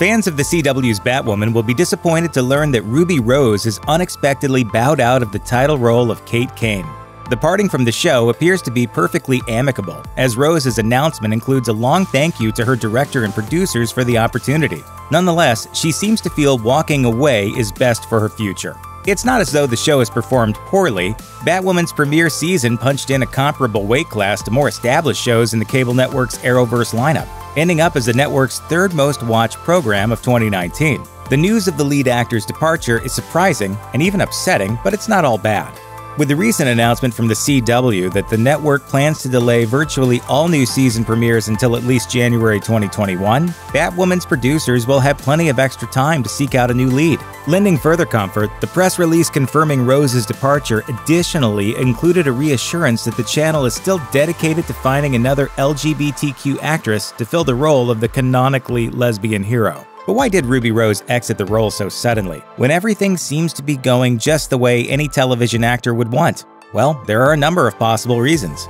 Fans of the CW's Batwoman will be disappointed to learn that Ruby Rose is unexpectedly bowed out of the title role of Kate Kane. The parting from the show appears to be perfectly amicable, as Rose's announcement includes a long thank you to her director and producers for the opportunity. Nonetheless, she seems to feel walking away is best for her future. It's not as though the show has performed poorly. Batwoman's premiere season punched in a comparable weight class to more established shows in the cable network's Arrowverse lineup, ending up as the network's third most-watched program of 2019. The news of the lead actor's departure is surprising and even upsetting, but it's not all bad. With the recent announcement from the CW that the network plans to delay virtually all new season premieres until at least January 2021, Batwoman's producers will have plenty of extra time to seek out a new lead. Lending further comfort, the press release confirming Rose's departure additionally included a reassurance that the channel is still dedicated to finding another LGBTQ actress to fill the role of the canonically lesbian hero. But why did Ruby Rose exit the role so suddenly, when everything seems to be going just the way any television actor would want? Well, there are a number of possible reasons.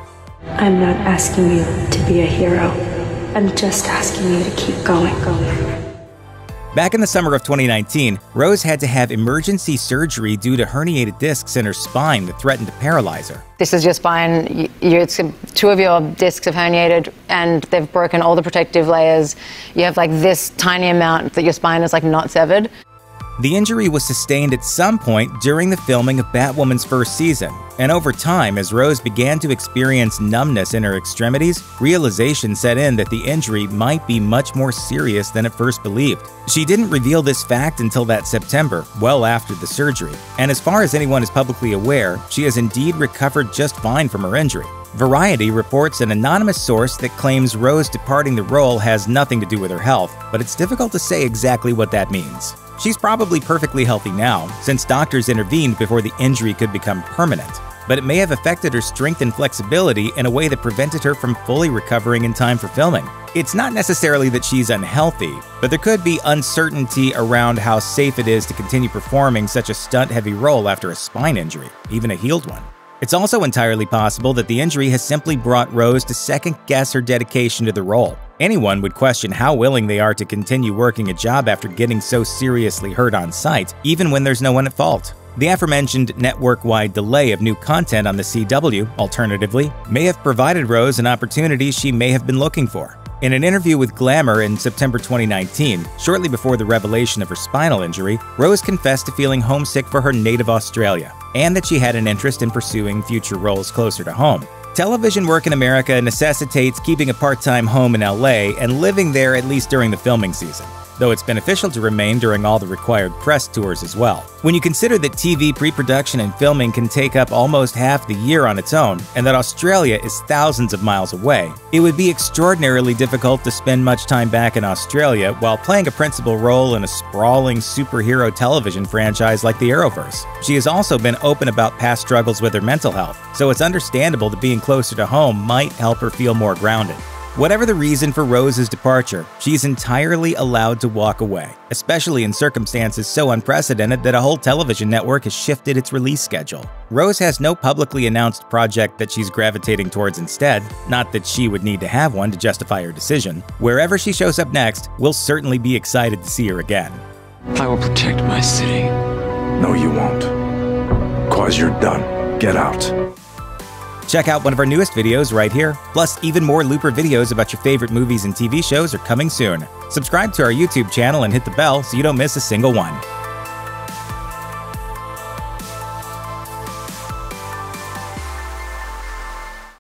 I'm not asking you to be a hero. I'm just asking you to keep going. Back in the summer of 2019, Rose had to have emergency surgery due to herniated discs in her spine that threatened to paralyze her. This is your spine. It's two of your discs have herniated, and they've broken all the protective layers. You have like this tiny amount that your spine is like not severed. The injury was sustained at some point during the filming of Batwoman's first season, and over time, as Rose began to experience numbness in her extremities, realization set in that the injury might be much more serious than at first believed. She didn't reveal this fact until that September, well after the surgery, and as far as anyone is publicly aware, she has indeed recovered just fine from her injury. Variety reports an anonymous source that claims Rose departing the role has nothing to do with her health, but it's difficult to say exactly what that means. She's probably perfectly healthy now, since doctors intervened before the injury could become permanent, but it may have affected her strength and flexibility in a way that prevented her from fully recovering in time for filming. It's not necessarily that she's unhealthy, but there could be uncertainty around how safe it is to continue performing such a stunt-heavy role after a spine injury, even a healed one. It's also entirely possible that the injury has simply brought Rose to second-guess her dedication to the role. Anyone would question how willing they are to continue working a job after getting so seriously hurt on site, even when there's no one at fault. The aforementioned network-wide delay of new content on the CW, alternatively, may have provided Rose an opportunity she may have been looking for. In an interview with Glamour in September 2019, shortly before the revelation of her spinal injury, Rose confessed to feeling homesick for her native Australia, and that she had an interest in pursuing future roles closer to home. Television work in America necessitates keeping a part-time home in LA and living there at least during the filming season, though it's beneficial to remain during all the required press tours as well. When you consider that TV pre-production and filming can take up almost half the year on its own, and that Australia is thousands of miles away, it would be extraordinarily difficult to spend much time back in Australia while playing a principal role in a sprawling superhero television franchise like the Arrowverse. She has also been open about past struggles with her mental health, so it's understandable that being closer to home might help her feel more grounded. Whatever the reason for Rose's departure, she's entirely allowed to walk away, especially in circumstances so unprecedented that a whole television network has shifted its release schedule. Rose has no publicly announced project that she's gravitating towards instead, not that she would need to have one to justify her decision. Wherever she shows up next, we'll certainly be excited to see her again. I will protect my city. No, you won't. 'Cause you're done. Get out. Check out one of our newest videos right here. Plus, even more Looper videos about your favorite movies and TV shows are coming soon. Subscribe to our YouTube channel and hit the bell so you don't miss a single one.